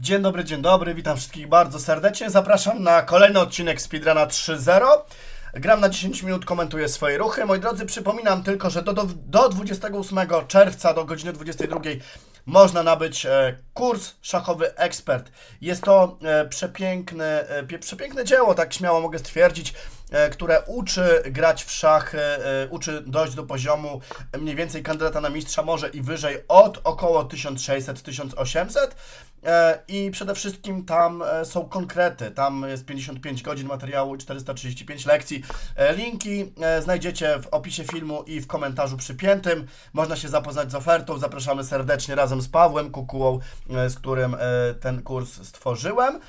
Dzień dobry, witam wszystkich bardzo serdecznie. Zapraszam na kolejny odcinek Speedrana 3.0. Gram na 10 minut, komentuję swoje ruchy. Moi drodzy, przypominam tylko, że do 28 czerwca do godziny 22 można nabyć kurs Szachowy Ekspert. Jest to przepiękne dzieło, tak śmiało mogę stwierdzić, które uczy grać w szach, uczy dojść do poziomu mniej więcej kandydata na mistrza, może i wyżej, od około 1600-1800. I przede wszystkim tam są konkrety, tam jest 55 godzin materiału i 435 lekcji. Linki znajdziecie w opisie filmu i w komentarzu przypiętym. Można się zapoznać z ofertą, zapraszamy serdecznie razem z Pawłem Kukułą, z którym ten kurs stworzyłem.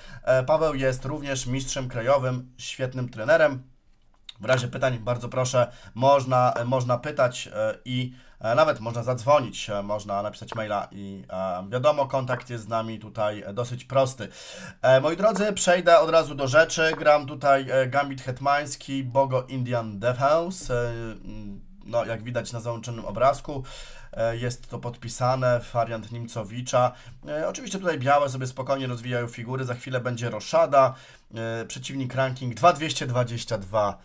Paweł jest również mistrzem krajowym, świetnym trenerem. W razie pytań, bardzo proszę, można pytać i nawet można zadzwonić, można napisać maila i wiadomo, kontakt jest z nami tutaj dosyć prosty. Moi drodzy, przejdę od razu do rzeczy. Gram tutaj Gambit Hetmański, Bogo Indian Defense. No, jak widać na załączonym obrazku, jest to podpisane, wariant Nimcowicza. Oczywiście tutaj białe sobie spokojnie rozwijają figury, za chwilę będzie roszada. Przeciwnik ranking 2222.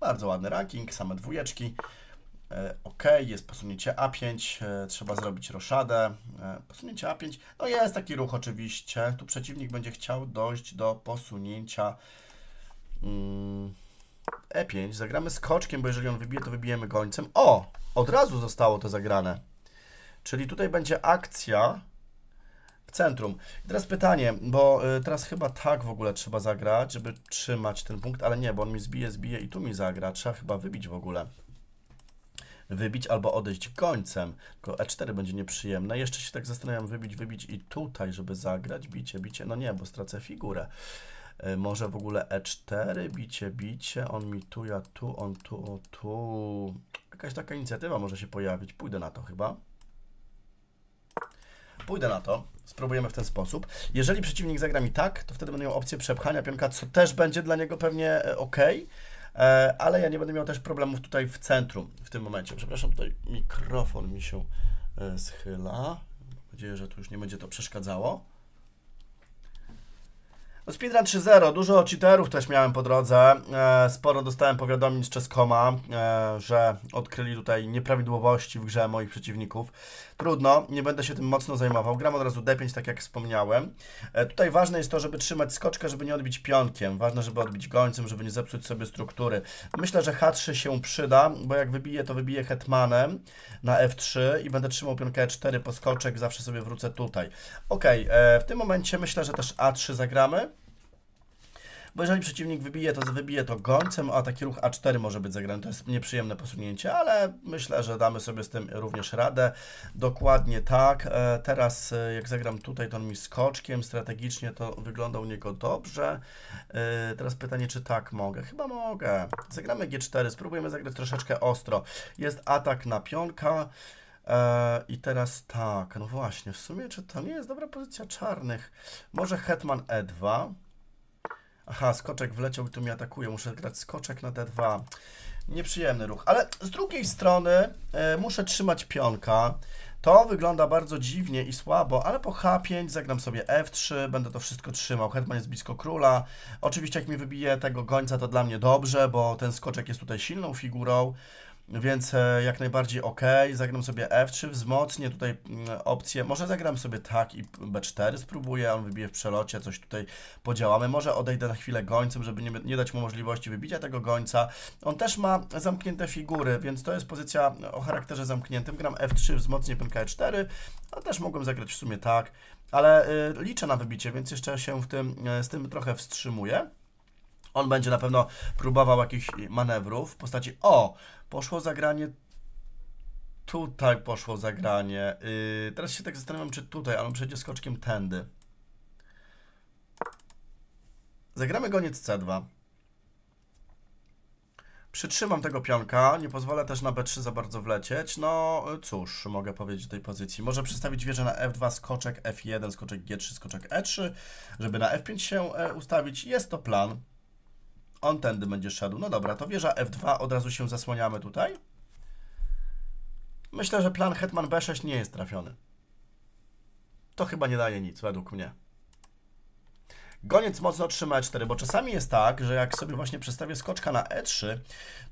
Bardzo ładny ranking, same dwójeczki. Ok, jest posunięcie A5, trzeba zrobić roszadę. Posunięcie A5, no jest taki ruch oczywiście. Tu przeciwnik będzie chciał dojść do posunięcia E5. Zagramy skoczkiem, bo jeżeli on wybije, to wybijemy gońcem. O, od razu zostało to zagrane. Czyli tutaj będzie akcja w centrum. I teraz pytanie, bo teraz chyba tak w ogóle trzeba zagrać, żeby trzymać ten punkt, ale nie, bo on mi zbije i tu mi zagra. Trzeba chyba wybić w ogóle. Wybić albo odejść gońcem. Tylko E4 będzie nieprzyjemne. Jeszcze się tak zastanawiam, wybić i tutaj, żeby zagrać. Bicie. No nie, bo stracę figurę. Może w ogóle E4, bicie, on mi tu, ja tu, on tu, o tu. Jakaś taka inicjatywa może się pojawić. Pójdę na to chyba. Pójdę na to. Spróbujemy w ten sposób. Jeżeli przeciwnik zagra mi tak, to wtedy będę miał opcję przepchania pionka, co też będzie dla niego pewnie ok, ale ja nie będę miał też problemów tutaj w centrum w tym momencie. Przepraszam, tutaj mikrofon mi się schyla. Mam nadzieję, że tu już nie będzie to przeszkadzało. Speedrun 3.0, dużo cheaterów też miałem po drodze, sporo dostałem powiadomień z Chess.coma, że odkryli tutaj nieprawidłowości w grze moich przeciwników. Trudno, nie będę się tym mocno zajmował, gram od razu D5, tak jak wspomniałem. Tutaj ważne jest to, żeby trzymać skoczkę, żeby nie odbić pionkiem, ważne, żeby odbić gońcem, żeby nie zepsuć sobie struktury. Myślę, że H3 się przyda, bo jak wybiję, to wybiję hetmanem na F3 i będę trzymał pionkę E4 po skoczek, zawsze sobie wrócę tutaj. Ok, w tym momencie myślę, że też A3 zagramy. Bo jeżeli przeciwnik wybije, to wybije to gońcem, a taki ruch A4 może być zagrany. To jest nieprzyjemne posunięcie, ale myślę, że damy sobie z tym również radę. Dokładnie tak. Teraz jak zagram tutaj, to on mi skoczkiem, strategicznie to wygląda u niego dobrze. Teraz pytanie, czy tak mogę? Chyba mogę. Zagramy G4, spróbujemy zagrać troszeczkę ostro. Jest atak na pionka i teraz tak, no właśnie, w sumie czy to nie jest dobra pozycja czarnych? Może hetman E2. Aha, skoczek wleciał i tu mnie atakuje. Muszę grać skoczek na D2. Nieprzyjemny ruch. Ale z drugiej strony muszę trzymać pionka. To wygląda bardzo dziwnie i słabo, ale po H5 zagram sobie F3. Będę to wszystko trzymał. Hetman jest blisko króla. Oczywiście jak mi wybije tego gońca, to dla mnie dobrze, bo ten skoczek jest tutaj silną figurą. Więc jak najbardziej ok. Zagram sobie F3, wzmocnię tutaj opcję. Może zagram sobie tak i B4 spróbuję, on wybije w przelocie, coś tutaj podziałamy. Może odejdę na chwilę gońcem, żeby nie dać mu możliwości wybicia tego gońca. On też ma zamknięte figury, więc to jest pozycja o charakterze zamkniętym. Gram F3, wzmocnię pionka E4, a też mogłem zagrać w sumie tak, ale liczę na wybicie, więc jeszcze się z tym trochę wstrzymuję. On będzie na pewno próbował jakichś manewrów w postaci... O! Poszło zagranie... Tutaj poszło zagranie. Teraz się tak zastanawiam, czy tutaj, ale on przejdzie skoczkiem tędy. Zagramy goniec C2. Przytrzymam tego pionka, nie pozwolę też na B3 za bardzo wlecieć. No cóż, mogę powiedzieć o tej pozycji. Może przestawić wieżę na F2, skoczek F1, skoczek G3, skoczek E3, żeby na F5 się ustawić. Jest to plan. On tędy będzie szedł. No dobra, to wieża F2, od razu się zasłaniamy tutaj. Myślę, że plan hetman B6 nie jest trafiony. to chyba nie daje nic, według mnie. Goniec mocno trzyma E4, bo czasami jest tak, że jak sobie właśnie przestawię skoczka na E3,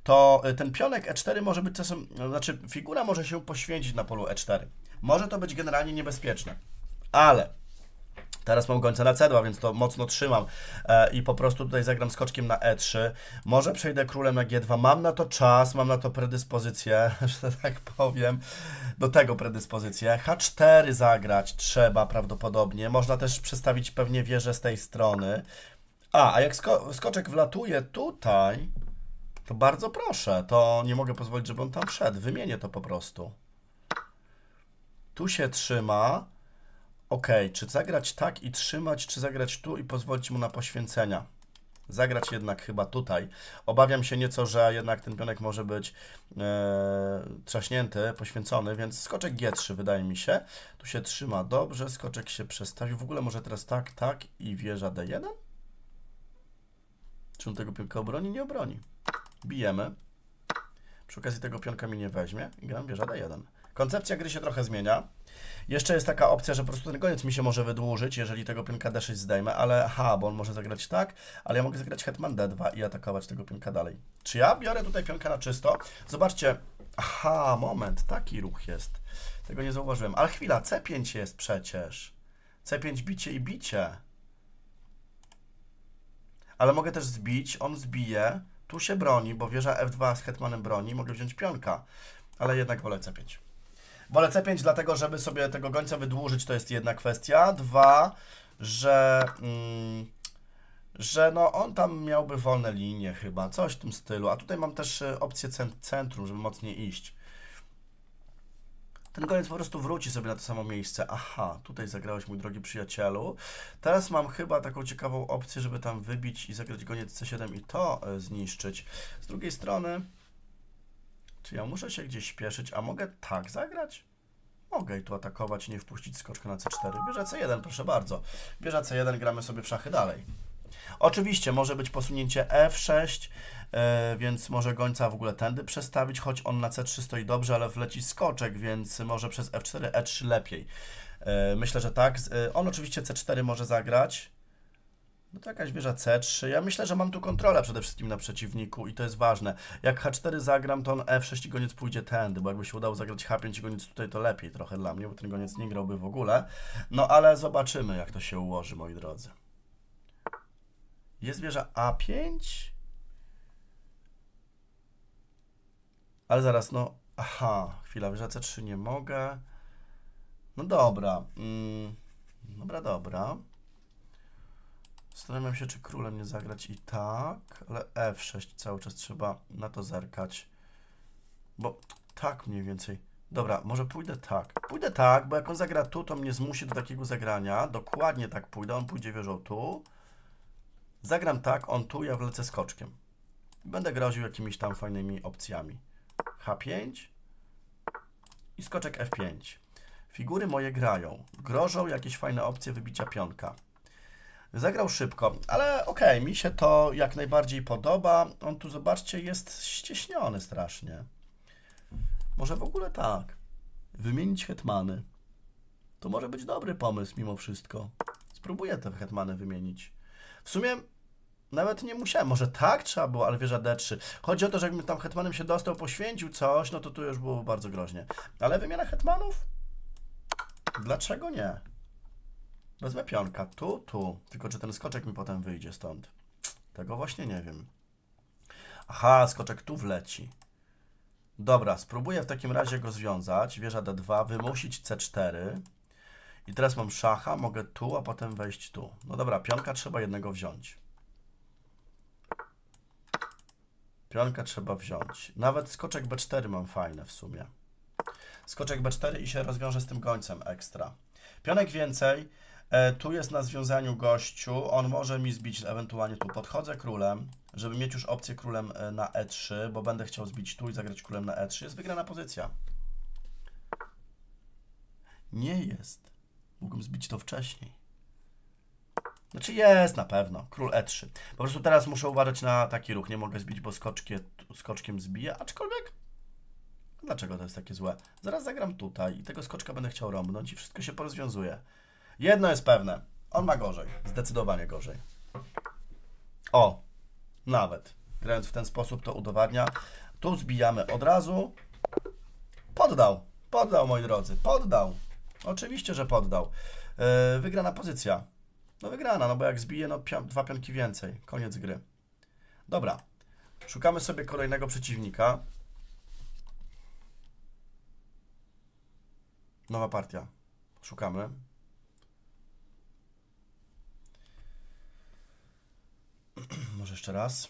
to ten pionek E4 może być czasem, znaczy figura może się poświęcić na polu E4. Może to być generalnie niebezpieczne, ale teraz mam gońca na C2, więc to mocno trzymam i po prostu tutaj zagram skoczkiem na E3. Może przejdę królem na G2, mam na to czas, mam na to predyspozycję, że tak powiem, do tego predyspozycję. H4 zagrać trzeba prawdopodobnie, można też przestawić pewnie wieżę z tej strony. A jak skoczek wlatuje tutaj, to bardzo proszę, to nie mogę pozwolić, żeby on tam wszedł, wymienię to po prostu. Tu się trzyma. Ok, czy zagrać tak i trzymać, czy zagrać tu i pozwolić mu na poświęcenia? Zagrać jednak chyba tutaj. Obawiam się nieco, że jednak ten pionek może być trzaśnięty, poświęcony, więc skoczek G3 wydaje mi się. Tu się trzyma dobrze, skoczek się przestawił. W ogóle może teraz tak, tak i wieża D1? Czy on tego pionka obroni? Nie obroni. Bijemy. Przy okazji tego pionka mi nie weźmie i gram wieża D1. Koncepcja gry się trochę zmienia. Jeszcze jest taka opcja, że po prostu ten goniec mi się może wydłużyć, jeżeli tego pionka D6 zdejmę, ale aha, bo on może zagrać tak, ale ja mogę zagrać hetman D2 i atakować tego pionka dalej. Czy ja biorę tutaj pionka na czysto? Zobaczcie, aha, moment, taki ruch jest. Tego nie zauważyłem, ale chwila, C5 jest przecież. C5 bicie i bicie. Ale mogę też zbić, on zbije, tu się broni, bo wieża F2 z hetmanem broni, mogę wziąć pionka, ale jednak wolę C5. Wolę C5 dlatego, żeby sobie tego gońca wydłużyć, to jest jedna kwestia. Dwa, że no on tam miałby wolne linie chyba, coś w tym stylu. A tutaj mam też opcję centrum, żeby mocniej iść. Ten goniec po prostu wróci sobie na to samo miejsce. Aha, tutaj zagrałeś, mój drogi przyjacielu. Teraz mam chyba taką ciekawą opcję, żeby tam wybić i zagrać goniec C7 i to zniszczyć. Z drugiej strony... Czy ja muszę się gdzieś śpieszyć, a mogę tak zagrać? Mogę i tu atakować, nie wpuścić skoczka na C4. Wieża C1, proszę bardzo. Wieża C1, gramy sobie w szachy dalej. Oczywiście może być posunięcie F6, więc może gońca w ogóle tędy przestawić, choć on na C3 stoi dobrze, ale wleci skoczek, więc może przez F4, E3 lepiej. Myślę, że tak. On oczywiście C4 może zagrać. No to jakaś wieża C3. Ja myślę, że mam tu kontrolę przede wszystkim na przeciwniku i to jest ważne. Jak H4 zagram, to on F6 i goniec pójdzie tędy, bo jakby się udało zagrać H5 i goniec tutaj, to lepiej trochę dla mnie, bo ten goniec nie grałby w ogóle. No ale zobaczymy, jak to się ułoży, moi drodzy. Jest wieża A5? Ale zaraz, no... Aha, chwila, wieża C3 nie mogę. No dobra. Dobra. Zastanawiam się, czy królem nie zagrać i tak, ale F6 cały czas trzeba na to zerkać, bo tak mniej więcej. Dobra, może pójdę tak. Pójdę tak, bo jak on zagra tu, to mnie zmusi do takiego zagrania. Dokładnie tak pójdę, on pójdzie wieżą tu. Zagram tak, on tu, ja wlecę skoczkiem. Będę groził jakimiś tam fajnymi opcjami. H5 i skoczek F5. Figury moje grają. Grożą jakieś fajne opcje wybicia pionka. Zagrał szybko, ale okej, mi się to jak najbardziej podoba. On tu, zobaczcie, jest ścieśniony strasznie. Może w ogóle tak. Wymienić hetmany. To może być dobry pomysł mimo wszystko. Spróbuję te hetmany wymienić. W sumie nawet nie musiałem. Może tak trzeba było, ale wieża D3. Chodzi o to, że jakbym tam hetmanem się dostał, poświęcił coś, no to tu już było bardzo groźnie. Ale wymiana hetmanów? Dlaczego nie? Wezmę pionka, tu. Tylko czy ten skoczek mi potem wyjdzie stąd? Tego właśnie nie wiem. Aha, skoczek tu wleci. Dobra, spróbuję w takim razie go związać. Wieża D2, wymusić C4. I teraz mam szacha, mogę tu, a potem wejść tu. No dobra, pionka trzeba jednego wziąć. Pionka trzeba wziąć. Nawet skoczek B4 mam fajne w sumie. Skoczek B4 i się rozwiąże z tym gońcem ekstra. Pionek więcej. Tu jest na związaniu gościu, on może mi zbić ewentualnie tu. Podchodzę królem, żeby mieć już opcję królem na E3, bo będę chciał zbić tu i zagrać królem na E3. Jest wygrana pozycja. Nie jest. Mógłbym zbić to wcześniej. Znaczy jest na pewno. Król E3. Po prostu teraz muszę uważać na taki ruch. Nie mogę zbić, bo skoczkiem zbiję, aczkolwiek... Dlaczego to jest takie złe? Zaraz zagram tutaj i tego skoczka będę chciał rąbnąć i wszystko się porozwiązuje. Jedno jest pewne, on ma gorzej, zdecydowanie gorzej. O, nawet grając w ten sposób to udowadnia. Tu zbijamy od razu. Poddał, moi drodzy, poddał. Oczywiście, że poddał. Wygrana pozycja. No wygrana, no bo jak zbije, no dwa pionki więcej. Koniec gry. Dobra, szukamy sobie kolejnego przeciwnika. Nowa partia. Szukamy. Może jeszcze raz.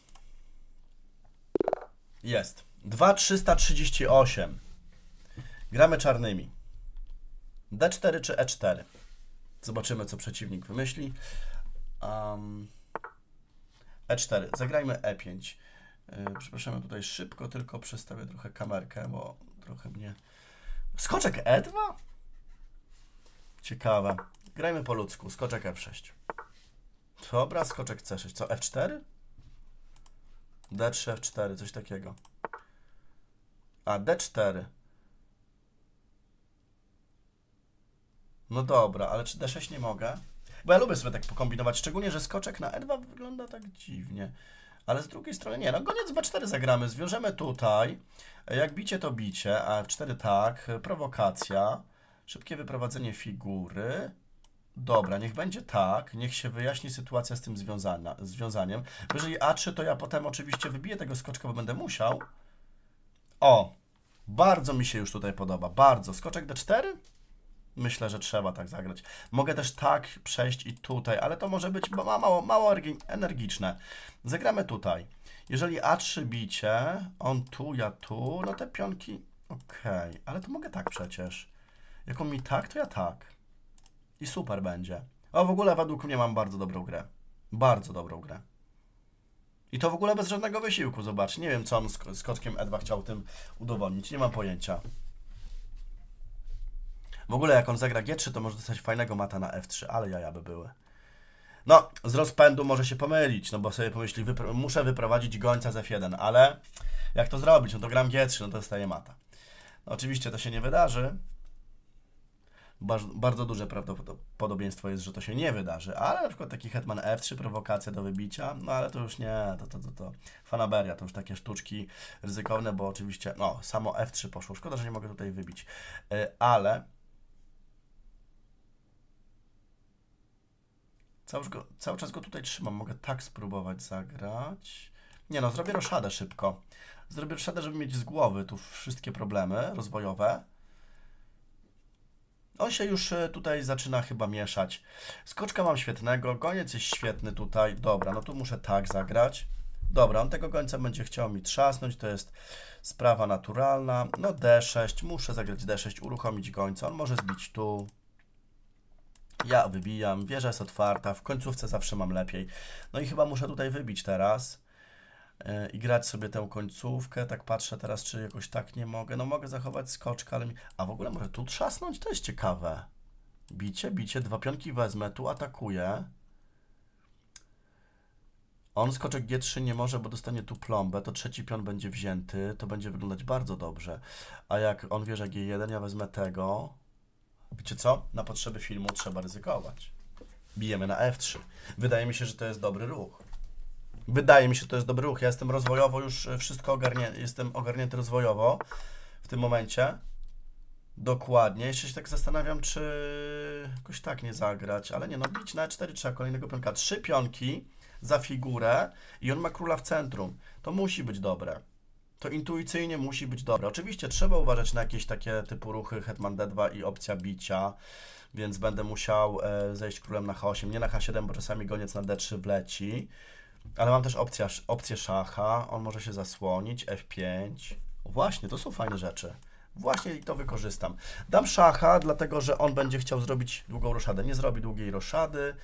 Jest. 2338. Gramy czarnymi. D4 czy E4? Zobaczymy, co przeciwnik wymyśli. E4. Zagrajmy E5. Przepraszam, tutaj szybko tylko przestawię trochę kamerkę, bo trochę mnie... Skoczek E2? Ciekawe. Grajmy po ludzku. Skoczek F6. Dobra, skoczek C6. Co, F4? D3, F4, coś takiego. A, D4. No dobra, ale czy D6 nie mogę? Bo ja lubię sobie tak pokombinować, szczególnie, że skoczek na E2 wygląda tak dziwnie. Ale z drugiej strony nie, no goniec B4 zagramy, zwiążemy tutaj. Jak bicie, to bicie, a F4 tak, prowokacja, szybkie wyprowadzenie figury. Dobra, niech będzie tak, niech się wyjaśni sytuacja z tym związaniem. Bo jeżeli A3, to ja potem oczywiście wybiję tego skoczka, bo będę musiał. O, bardzo mi się już tutaj podoba, bardzo. Skoczek D4? Myślę, że trzeba tak zagrać. Mogę też tak przejść i tutaj, ale to może być mało energiczne. Zagramy tutaj. Jeżeli A3 bicie, on tu, ja tu, no te pionki, okej, ale to mogę tak przecież. Jak on mi tak, to ja tak. I super będzie. O, w ogóle według mnie mam bardzo dobrą grę. Bardzo dobrą grę. I to w ogóle bez żadnego wysiłku, zobacz. Nie wiem, co on z skoczkiem E2 chciał tym udowodnić, nie mam pojęcia. W ogóle jak on zagra G3, to może dostać fajnego mata na F3, ale jaja by były. No, z rozpędu może się pomylić, no bo sobie pomyśli, muszę wyprowadzić gońca z F1, ale jak to zrobić? No to gram G3, no to dostaję mata. No, oczywiście to się nie wydarzy. Bardzo duże prawdopodobieństwo jest, że to się nie wydarzy, ale na przykład taki hetman F3, prowokacja do wybicia, no ale to już nie, to fanaberia, to już takie sztuczki ryzykowne, bo oczywiście, no, samo F3 poszło, szkoda, że nie mogę tutaj wybić, ale... Cały czas go tutaj trzymam, mogę tak spróbować zagrać. Nie no, zrobię roszadę szybko. Zrobię roszadę, żeby mieć z głowy tu wszystkie problemy rozwojowe. On się już tutaj zaczyna chyba mieszać. Skoczka mam świetnego, goniec jest świetny tutaj. Dobra, no tu muszę tak zagrać. Dobra, on tego gońca będzie chciał mi trzasnąć, to jest sprawa naturalna. No D6, muszę zagrać D6, uruchomić gońca, on może zbić tu. Ja wybijam, wieża jest otwarta, w końcówce zawsze mam lepiej. No i chyba muszę tutaj wybić teraz i grać sobie tę końcówkę. Tak patrzę teraz, czy jakoś tak nie mogę. No mogę zachować skoczka, ale... A w ogóle może tu trzasnąć? To jest ciekawe. Bicie, dwa pionki wezmę, tu atakuję. On skoczek G3 nie może, bo dostanie tu plombę, to trzeci pion będzie wzięty, to będzie wyglądać bardzo dobrze. A jak on wieża G1, ja wezmę tego... Wiecie co? Na potrzeby filmu trzeba ryzykować. Bijemy na F3. Wydaje mi się, że to jest dobry ruch. Wydaje mi się, że to jest dobry ruch. Ja jestem rozwojowo już wszystko ogarnięty. Jestem ogarnięty rozwojowo w tym momencie. Dokładnie. Jeszcze się tak zastanawiam, czy jakoś tak nie zagrać. Ale nie, no bić na E4 trzeba kolejnego pionka. Trzy pionki za figurę i on ma króla w centrum. To musi być dobre. To intuicyjnie musi być dobre. Oczywiście trzeba uważać na jakieś takie typu ruchy hetman D2 i opcja bicia, więc będę musiał zejść królem na H8, nie na H7, bo czasami goniec na D3 wleci, ale mam też opcję szacha, on może się zasłonić, F5, właśnie, to są fajne rzeczy, właśnie to wykorzystam. Dam szacha, dlatego że on będzie chciał zrobić długą roszadę, nie zrobi długiej roszady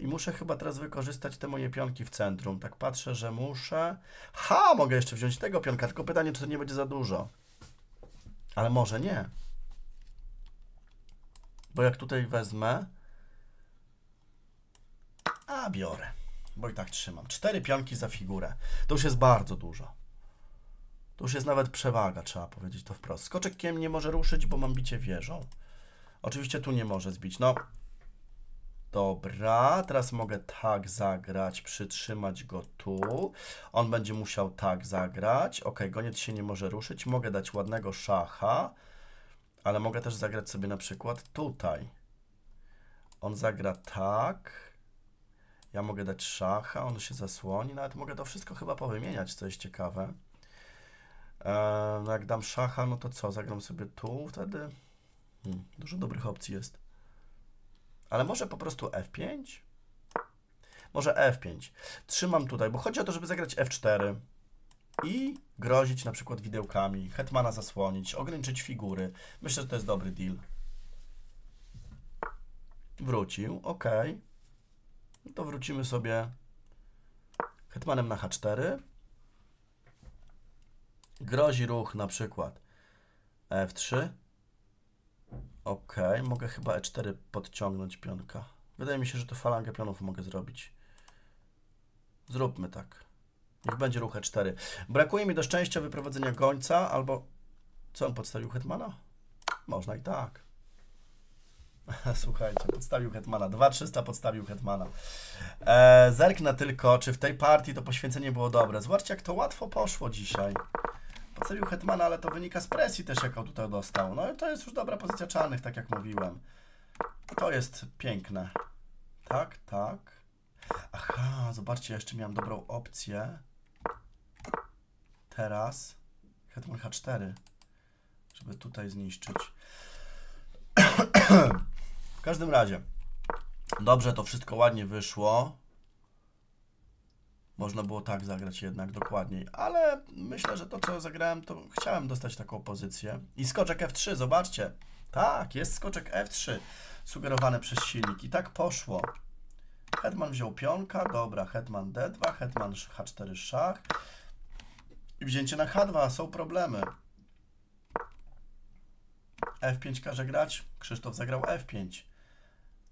i muszę chyba teraz wykorzystać te moje pionki w centrum. Tak patrzę, że muszę... Ha! Mogę jeszcze wziąć tego pionka, tylko pytanie, czy to nie będzie za dużo. Ale może nie. Bo jak tutaj wezmę... A, biorę. Bo i tak trzymam. Cztery pionki za figurę. To już jest bardzo dużo. To już jest nawet przewaga, trzeba powiedzieć to wprost. Skoczek Kiem nie może ruszyć, bo mam bicie wieżą. Oczywiście tu nie może zbić. No... Dobra, teraz mogę tak zagrać, przytrzymać go tu. On będzie musiał tak zagrać. Ok, goniec się nie może ruszyć. Mogę dać ładnego szacha, ale mogę też zagrać sobie na przykład tutaj. On zagra tak. Ja mogę dać szacha, on się zasłoni. Nawet mogę to wszystko chyba powymieniać, co jest ciekawe. Jak dam szacha, no to co? Zagram sobie tu wtedy? Dużo dobrych opcji jest. Ale może po prostu F5? Może F5. Trzymam tutaj, bo chodzi o to, żeby zagrać F4 i grozić na przykład widełkami, hetmana zasłonić, ograniczyć figury. Myślę, że to jest dobry deal. Wrócił, ok. No to wrócimy sobie hetmanem na H4. Grozi ruch na przykład F3. Ok, mogę chyba E4 podciągnąć pionka. Wydaje mi się, że to falangę pionów mogę zrobić. Zróbmy tak. Niech będzie ruch E4. Brakuje mi do szczęścia wyprowadzenia gońca, albo... Co, on podstawił hetmana? Można i tak. Słuchajcie, podstawił hetmana. 2300 podstawił hetmana. Zerknę tylko, czy w tej partii to poświęcenie było dobre. Zobaczcie, jak to łatwo poszło dzisiaj. Podstawił hetmana, ale to wynika z presji też, jaką tutaj dostał. No i to jest już dobra pozycja czarnych, tak jak mówiłem. To jest piękne. Tak, tak. Aha, zobaczcie, jeszcze miałem dobrą opcję. Teraz hetman H4, żeby tutaj zniszczyć. W każdym razie, dobrze to wszystko ładnie wyszło. Można było tak zagrać jednak dokładniej, ale myślę, że to, co zagrałem, to chciałem dostać taką pozycję. I skoczek F3, zobaczcie. Tak, jest skoczek F3, sugerowany przez silnik. I tak poszło. Hetman wziął pionka, dobra, hetman D2, hetman H4 szach. I wzięcie na H2, są problemy. F5 każe grać, Krzysztof zagrał F5.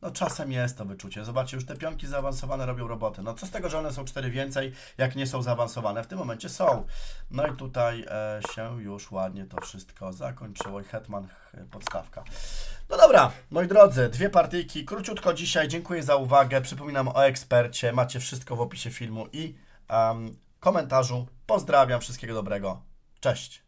No czasem jest to wyczucie. Zobaczcie, już te pionki zaawansowane robią robotę. No co z tego, że one są 4 więcej, jak nie są zaawansowane? W tym momencie są. No i tutaj się już ładnie to wszystko zakończyło i hetman podstawka. No dobra, moi drodzy, dwie partyjki. Króciutko dzisiaj. Dziękuję za uwagę. Przypominam o ekspercie. Macie wszystko w opisie filmu i komentarzu. Pozdrawiam. Wszystkiego dobrego. Cześć.